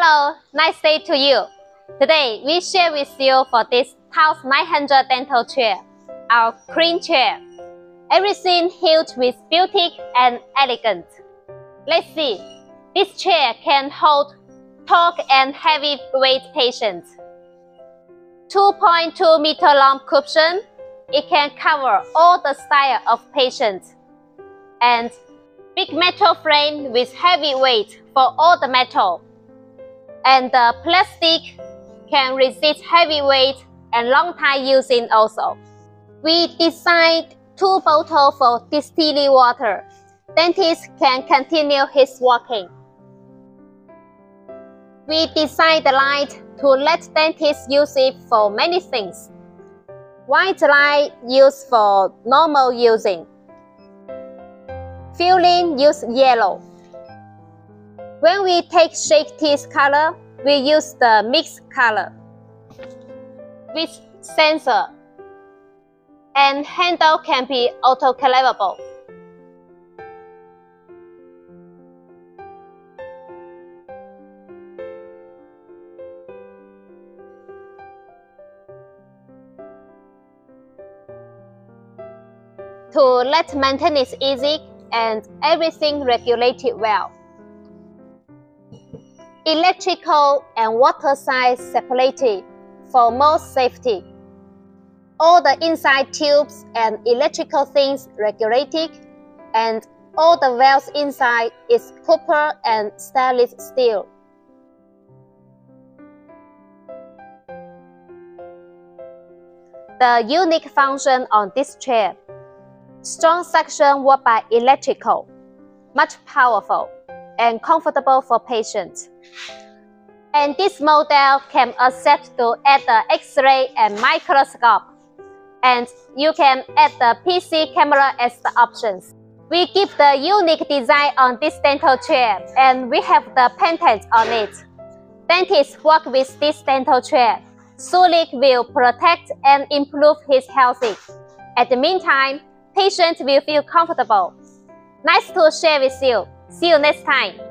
Hello, nice day to you. Today, we share with you for this Taos 900 dental chair, our cream chair. Everything huge with beauty and elegance. Let's see, this chair can hold tall and heavy weight patients. 2.2 meter long cushion, it can cover all the style of patients. And big metal frame with heavy weight for all the metal. And the plastic can resist heavy weight and long time using also. We designed two bottles for distilling water. Dentist can continue his walking. We designed the light to let dentists use it for many things. White light used for normal using. Filling used yellow. When we take shake teeth color, we use the mixed color with sensor, and handle can be autoclavable. To let maintenance easy and everything regulated well. Electrical and water side separated for more safety. All the inside tubes and electrical things regulated, and all the valves inside is copper and stainless steel. The unique function on this chair: strong suction work by electrical, much powerful and comfortable for patients. And this model can accept to add the X-ray and microscope, and you can add the PC camera as the options. We keep the unique design on this dental chair, and we have the patent on it. Dentists work with this dental chair. Sulik will protect and improve his health. At the meantime, patients will feel comfortable. Nice to share with you. See you next time.